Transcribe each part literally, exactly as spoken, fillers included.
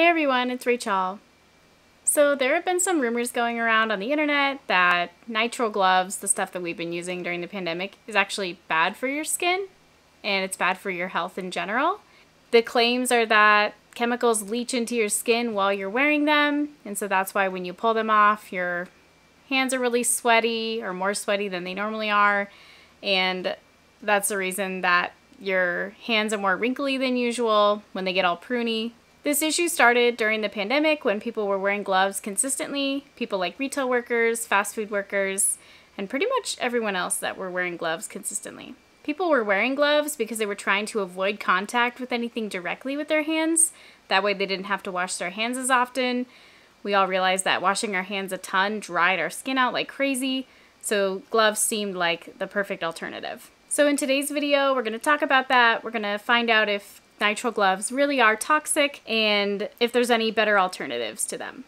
Hey everyone, it's Rachel. So there have been some rumors going around on the internet that nitrile gloves, the stuff that we've been using during the pandemic, is actually bad for your skin and it's bad for your health in general. The claims are that chemicals leach into your skin while you're wearing them, and so that's why when you pull them off, your hands are really sweaty or more sweaty than they normally are, and that's the reason that your hands are more wrinkly than usual when they get all pruny. This issue started during the pandemic when people were wearing gloves consistently, people like retail workers, fast food workers, and pretty much everyone else that were wearing gloves consistently. People were wearing gloves because they were trying to avoid contact with anything directly with their hands. That way they didn't have to wash their hands as often. We all realized that washing our hands a ton dried our skin out like crazy, so gloves seemed like the perfect alternative. So in today's video, we're going to talk about that. We're going to find out if nitrile gloves really are toxic and if there's any better alternatives to them.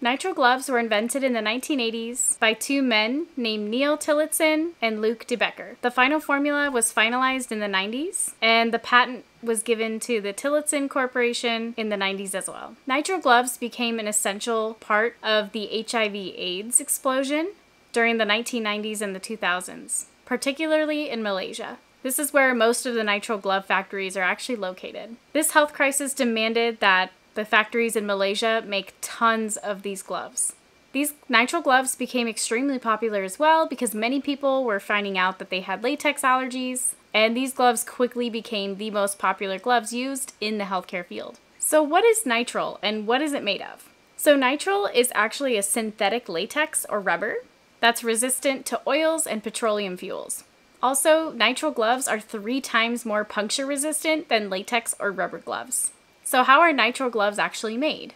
Nitrile gloves were invented in the nineteen eighties by two men named Neil Tillotson and Luke DeBecker. The final formula was finalized in the nineties, and the patent was given to the Tillotson Corporation in the nineties as well. Nitrile gloves became an essential part of the H I V AIDS explosion during the nineteen nineties and the two thousands, particularly in Malaysia. This is where most of the nitrile glove factories are actually located. This health crisis demanded that the factories in Malaysia make tons of these gloves. These nitrile gloves became extremely popular as well because many people were finding out that they had latex allergies, and these gloves quickly became the most popular gloves used in the healthcare field. So what is nitrile and what is it made of? So nitrile is actually a synthetic latex or rubber that's resistant to oils and petroleum fuels. Also, nitrile gloves are three times more puncture resistant than latex or rubber gloves. So how are nitrile gloves actually made?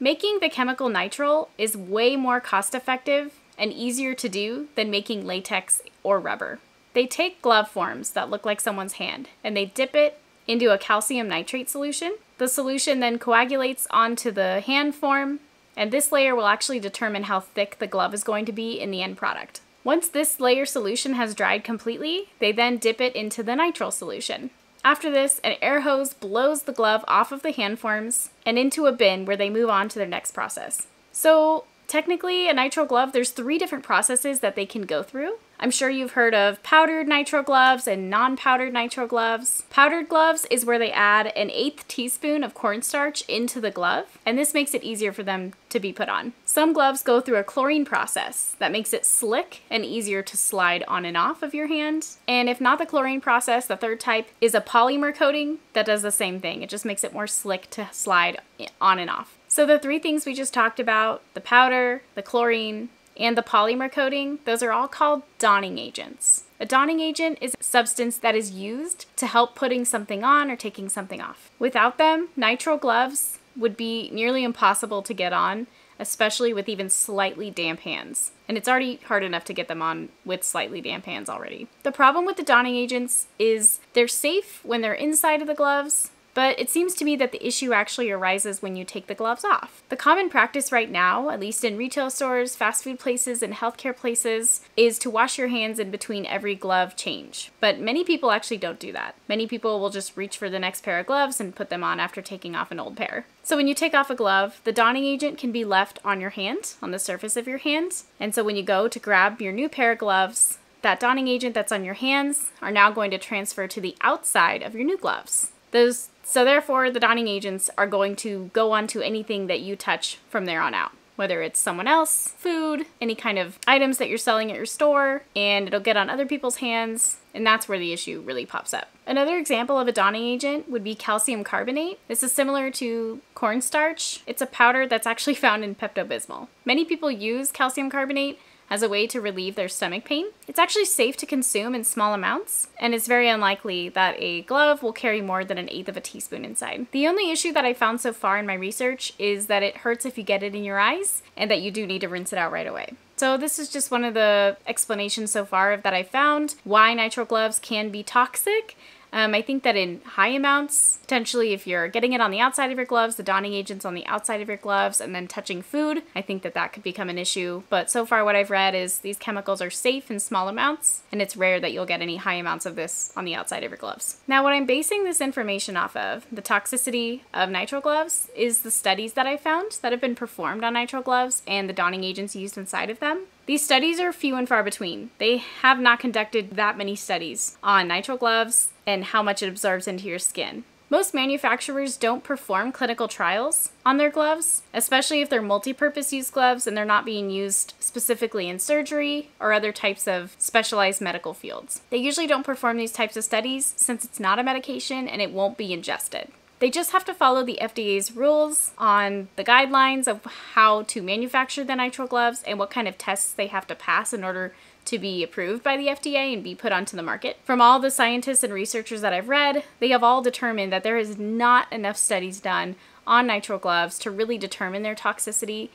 Making the chemical nitrile is way more cost-effective and easier to do than making latex or rubber. They take glove forms that look like someone's hand and they dip it into a calcium nitrate solution. The solution then coagulates onto the hand form, and this layer will actually determine how thick the glove is going to be in the end product. Once this layer solution has dried completely, they then dip it into the nitrile solution. After this, an air hose blows the glove off of the hand forms and into a bin where they move on to their next process. So technically, a nitrile glove, there's three different processes that they can go through. I'm sure you've heard of powdered nitrile gloves and non-powdered nitrile gloves. Powdered gloves is where they add an eighth teaspoon of cornstarch into the glove, and this makes it easier for them to be put on. Some gloves go through a chlorine process that makes it slick and easier to slide on and off of your hand. And if not the chlorine process, the third type is a polymer coating that does the same thing. It just makes it more slick to slide on and off. So the three things we just talked about, the powder, the chlorine, and the polymer coating, those are all called donning agents. A donning agent is a substance that is used to help putting something on or taking something off. Without them, nitrile gloves would be nearly impossible to get on, especially with even slightly damp hands. And it's already hard enough to get them on with slightly damp hands already. The problem with the donning agents is they're safe when they're inside of the gloves, but it seems to me that the issue actually arises when you take the gloves off. The common practice right now, at least in retail stores, fast food places, and healthcare places, is to wash your hands in between every glove change. But many people actually don't do that. Many people will just reach for the next pair of gloves and put them on after taking off an old pair. So when you take off a glove, the donning agent can be left on your hand, on the surface of your hand. And so when you go to grab your new pair of gloves, that donning agent that's on your hands are now going to transfer to the outside of your new gloves. Those So therefore, the donning agents are going to go onto anything that you touch from there on out, whether it's someone else, food, any kind of items that you're selling at your store, and it'll get on other people's hands, and that's where the issue really pops up. Another example of a donning agent would be calcium carbonate. This is similar to cornstarch. It's a powder that's actually found in Pepto-Bismol. Many people use calcium carbonate as a way to relieve their stomach pain. It's actually safe to consume in small amounts, and it's very unlikely that a glove will carry more than an eighth of a teaspoon inside. The only issue that I found so far in my research is that it hurts if you get it in your eyes and that you do need to rinse it out right away. So this is just one of the explanations so far that I found why nitrile gloves can be toxic, Um, I think that in high amounts, potentially if you're getting it on the outside of your gloves, the donning agent's on the outside of your gloves, and then touching food, I think that that could become an issue. But so far what I've read is these chemicals are safe in small amounts, and it's rare that you'll get any high amounts of this on the outside of your gloves. Now, what I'm basing this information off of, the toxicity of nitrile gloves, is the studies that I found that have been performed on nitrile gloves and the donning agents used inside of them. These studies are few and far between. They have not conducted that many studies on nitrile gloves and how much it absorbs into your skin. Most manufacturers don't perform clinical trials on their gloves, especially if they're multi-purpose use gloves and they're not being used specifically in surgery or other types of specialized medical fields. They usually don't perform these types of studies since it's not a medication and it won't be ingested. They just have to follow the F D A's rules on the guidelines of how to manufacture the nitrile gloves and what kind of tests they have to pass in order to be approved by the F D A and be put onto the market. From all the scientists and researchers that I've read, they have all determined that there is not enough studies done on nitrile gloves to really determine their toxicity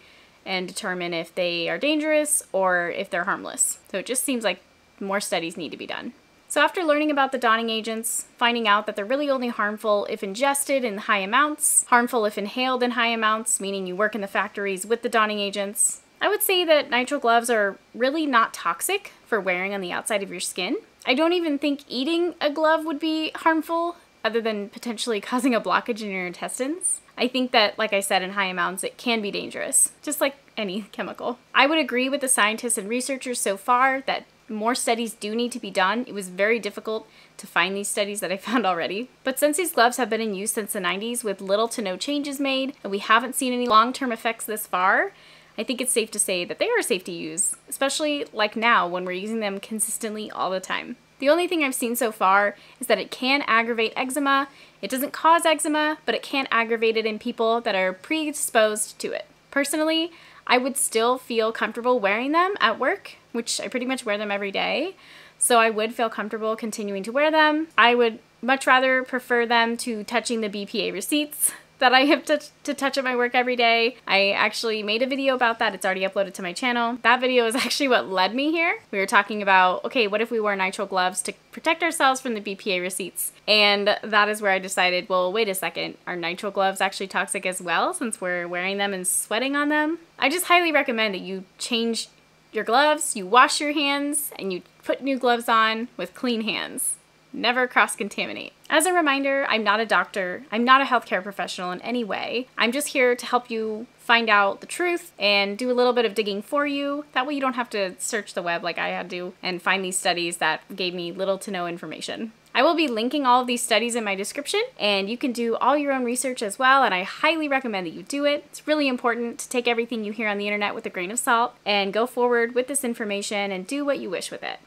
and determine if they are dangerous or if they're harmless. So it just seems like more studies need to be done. So after learning about the donning agents, finding out that they're really only harmful if ingested in high amounts, harmful if inhaled in high amounts, meaning you work in the factories with the donning agents, I would say that nitrile gloves are really not toxic for wearing on the outside of your skin. I don't even think eating a glove would be harmful, other than potentially causing a blockage in your intestines. I think that, like I said, in high amounts it can be dangerous, just like any chemical. I would agree with the scientists and researchers so far that more studies do need to be done. It was very difficult to find these studies that I found already. But since these gloves have been in use since the nineties with little to no changes made, and we haven't seen any long-term effects this far, I think it's safe to say that they are safe to use, especially like now when we're using them consistently all the time. The only thing I've seen so far is that it can aggravate eczema. It doesn't cause eczema, but it can aggravate it in people that are predisposed to it. Personally, I would still feel comfortable wearing them at work, which I pretty much wear them every day, so I would feel comfortable continuing to wear them. I would much rather prefer them to touching the B P A receipts that I have to, to touch at my work every day. I actually made a video about that. It's already uploaded to my channel. That video is actually what led me here. We were talking about, okay, what if we wore nitrile gloves to protect ourselves from the B P A receipts? And that is where I decided, well, wait a second, are nitrile gloves actually toxic as well, since we're wearing them and sweating on them? I just highly recommend that you change your gloves, you wash your hands, and you put new gloves on with clean hands. Never cross-contaminate. As a reminder, I'm not a doctor. I'm not a healthcare professional in any way. I'm just here to help you find out the truth and do a little bit of digging for you. That way you don't have to search the web like I had to and find these studies that gave me little to no information. I will be linking all of these studies in my description, and you can do all your own research as well, and I highly recommend that you do it. It's really important to take everything you hear on the internet with a grain of salt and go forward with this information and do what you wish with it.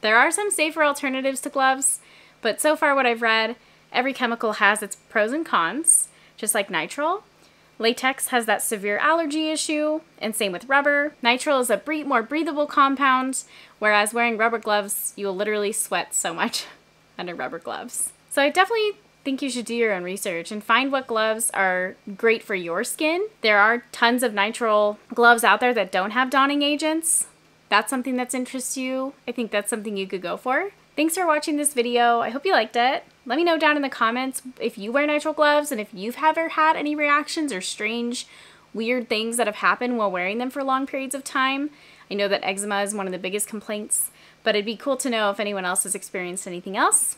There are some safer alternatives to gloves, but so far what I've read, every chemical has its pros and cons, just like nitrile. Latex has that severe allergy issue, and same with rubber. Nitrile is a bre- more breathable compound, whereas wearing rubber gloves, you'll literally sweat so much under rubber gloves. So I definitely think you should do your own research and find what gloves are great for your skin. There are tons of nitrile gloves out there that don't have donning agents. That's something that's interests you. I think that's something you could go for. Thanks for watching this video. I hope you liked it. Let me know down in the comments if you wear nitrile gloves and if you've ever had any reactions or strange, weird things that have happened while wearing them for long periods of time. I know that eczema is one of the biggest complaints, but it'd be cool to know if anyone else has experienced anything else.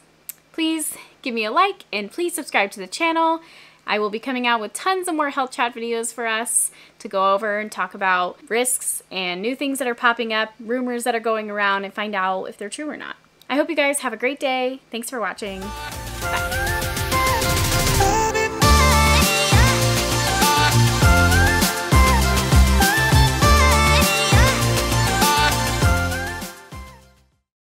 Please give me a like and please subscribe to the channel. I will be coming out with tons of more health chat videos for us to go over and talk about risks and new things that are popping up, rumors that are going around, and find out if they're true or not. I hope you guys have a great day. Thanks for watching. Bye.